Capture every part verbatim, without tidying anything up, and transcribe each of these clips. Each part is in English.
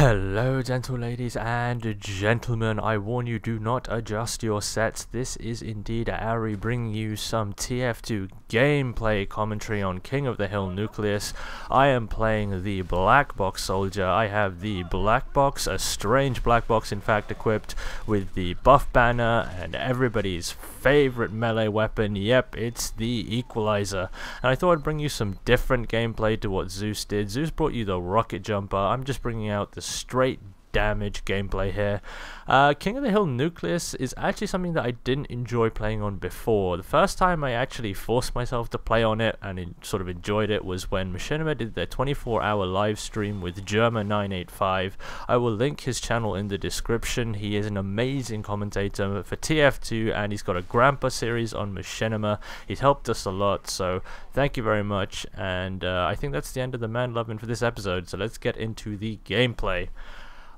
Hello gentle ladies and gentlemen, I warn you, do not adjust your sets. This is indeed Ari bringing you some T F two gameplay commentary on King of the Hill Nucleus. I am playing the black box soldier. I have the black box, a strange black box in fact, equipped with the buff banner and everybody's favorite melee weapon. Yep, it's the equalizer. And I thought I'd bring you some different gameplay to what Zeus did. Zeus brought you the rocket jumper. I'm just bringing out the straight damage gameplay here. Uh, King of the Hill Nucleus is actually something that I didn't enjoy playing on before. The first time I actually forced myself to play on it and in, sort of enjoyed it was when Machinima did their twenty-four hour live stream with Jerma nine eighty-five. I will link his channel in the description. He is an amazing commentator for T F two and he's got a grandpa series on Machinima. He's helped us a lot, so thank you very much. And uh, I think that's the end of the man loving for this episode, so let's get into the gameplay.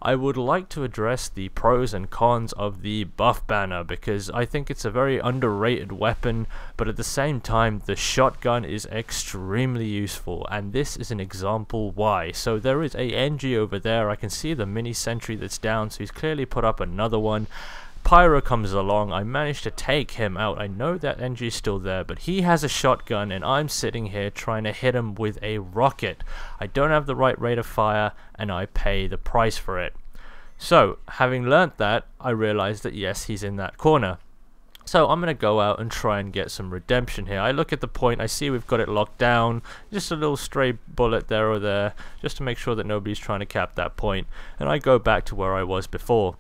I would like to address the pros and cons of the buff banner because I think it's a very underrated weapon, but at the same time the shotgun is extremely useful, and this is an example why. So there is a N G over there, I can see the mini sentry that's down, so he's clearly put up another one. Pyro comes along, I managed to take him out. I know that N G's still there, but he has a shotgun and I'm sitting here trying to hit him with a rocket. I don't have the right rate of fire and I pay the price for it. So, having learnt that, I realized that yes, he's in that corner. So I'm going to go out and try and get some redemption here. I look at the point, I see we've got it locked down. Just a little stray bullet there or there, just to make sure that nobody's trying to cap that point. And I go back to where I was before.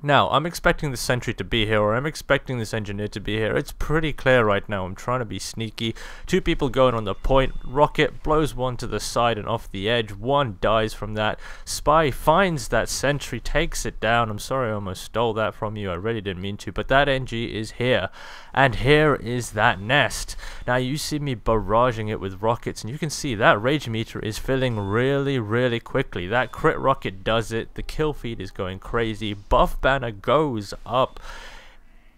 Now, I'm expecting the sentry to be here, or I'm expecting this engineer to be here. It's pretty clear right now. I'm trying to be sneaky. Two people going on the point. Rocket blows one to the side and off the edge. One dies from that. Spy finds that sentry, takes it down. I'm sorry I almost stole that from you. I really didn't mean to. But that N G is here. And here is that nest. Now, you see me barraging it with rockets, and you can see that rage meter is filling really, really quickly. That crit rocket does it. The kill feed is going crazy. Buff banner goes up.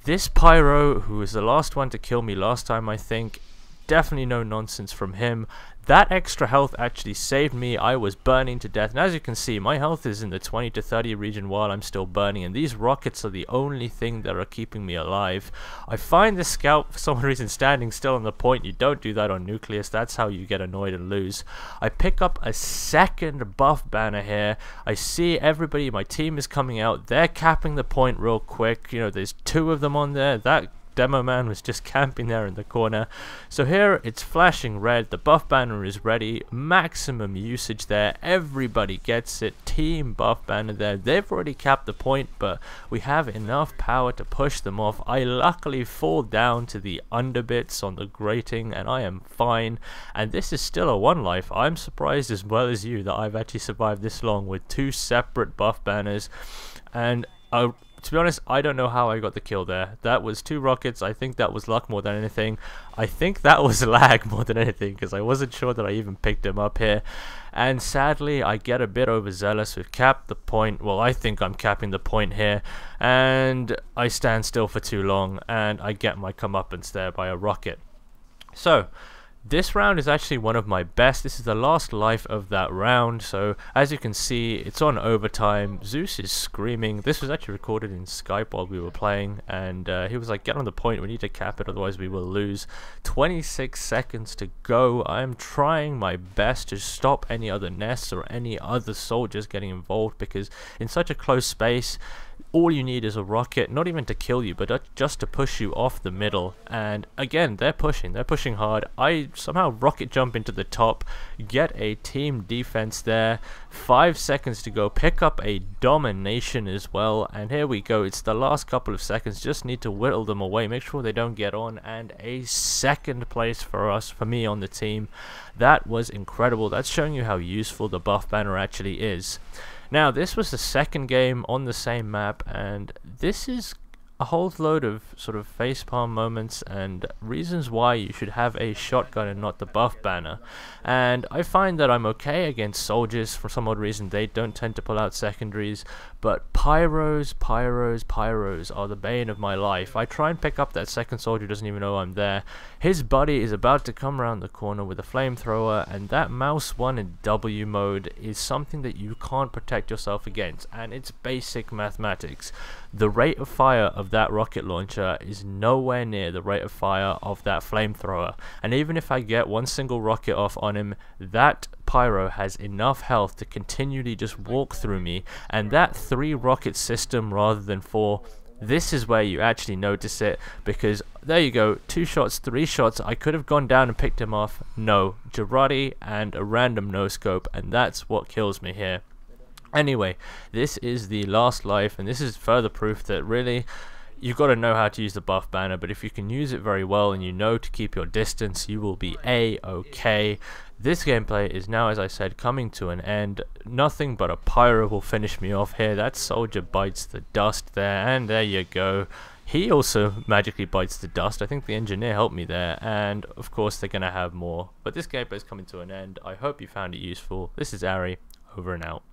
This pyro, who was the last one to kill me last time, I think, definitely no nonsense from him. That extra health actually saved me. I was burning to death, and as you can see, my health is in the twenty to thirty region while I'm still burning, and these rockets are the only thing that are keeping me alive. I find the scout for some reason standing still on the point. You don't do that on Nucleus. That's how you get annoyed and lose. I pick up a second buff banner here. I see everybody, my team is coming out. They're capping the point real quick. You know, there's two of them on there. That demo man was just camping there in the corner. So here it's flashing red, the buff banner is ready, maximum usage there, everybody gets it, team buff banner there. They've already capped the point, but we have enough power to push them off. I luckily fall down to the underbits on the grating and I am fine, and this is still a one life. I'm surprised as well as you that I've actually survived this long with two separate buff banners, and a to be honest, I don't know how I got the kill there. That was two rockets. I think that was luck more than anything. I think that was lag more than anything because I wasn't sure that I even picked him up here. And sadly, I get a bit overzealous. We've capped the point. Well, I think I'm capping the point here. And I stand still for too long. And I get my comeuppance there by a rocket. So this round is actually one of my best. This is the last life of that round, so as you can see, it's on overtime. Zeus is screaming. This was actually recorded in Skype while we were playing, and uh, he was like, get on the point, we need to cap it, otherwise we will lose. twenty-six seconds to go. I'm trying my best to stop any other nests or any other soldiers getting involved, because in such a close space, all you need is a rocket, not even to kill you, but just to push you off the middle. And again, they're pushing, they're pushing hard. I somehow rocket jump into the top, get a team defense there, five seconds to go, pick up a domination as well, and here we go, it's the last couple of seconds, just need to whittle them away, make sure they don't get on, and a second place for us, for me on the team. That was incredible. That's showing you how useful the buff banner actually is. Now, this was the second game on the same map, and this is a whole load of sort of facepalm moments and reasons why you should have a shotgun and not the buff banner. And I find that I'm okay against soldiers. For some odd reason they don't tend to pull out secondaries, but pyros, pyros, pyros are the bane of my life. I try and pick up that second soldier who doesn't even know I'm there. His buddy is about to come around the corner with a flamethrower, and that mouse one in W mode is something that you can't protect yourself against, and it's basic mathematics. The rate of fire of that rocket launcher is nowhere near the rate of fire of that flamethrower, and even if I get one single rocket off on him, that pyro has enough health to continually just walk through me. And that three rocket system rather than four, this is where you actually notice it, because there you go, two shots, three shots, I could have gone down and picked him off. No, Jerma and a random no scope, and that's what kills me here. Anyway, this is the last life, and this is further proof that really you've got to know how to use the buff banner, but if you can use it very well and you know to keep your distance, you will be a-okay. This gameplay is now, as I said, coming to an end. Nothing but a pyro will finish me off here. That soldier bites the dust there, and there you go. He also magically bites the dust. I think the engineer helped me there, and of course they're going to have more. But this gameplay is coming to an end. I hope you found it useful. This is Ari, over and out.